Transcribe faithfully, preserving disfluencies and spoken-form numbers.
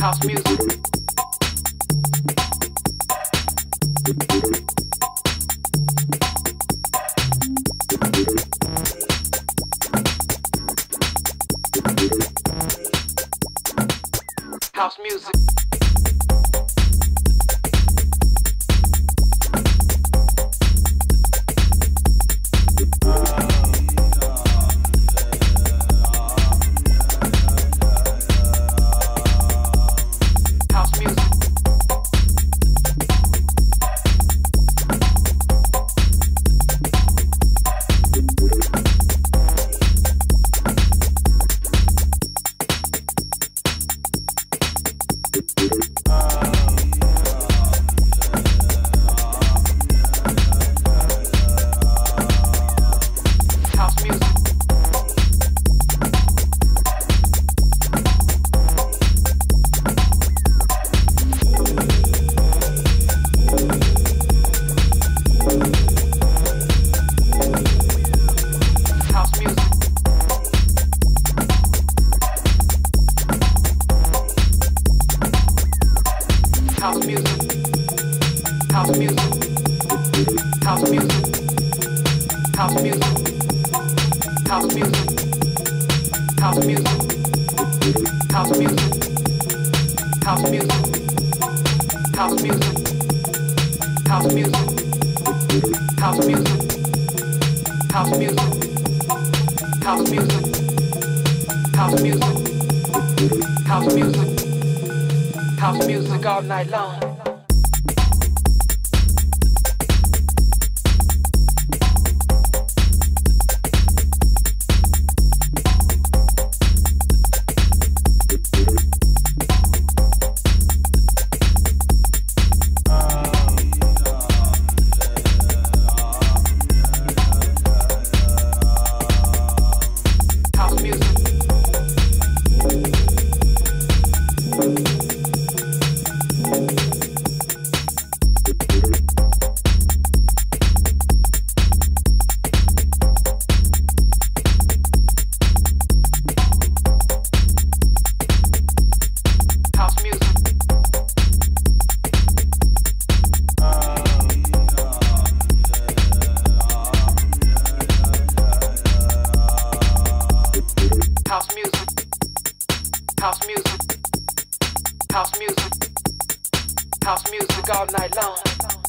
house music. House music. House music, house music, house music, house music, house music, house music, house music, house music, house music, house music, house music, house music, house music, house music, house music. House music all night long. House music, house music, house music, house music all night long.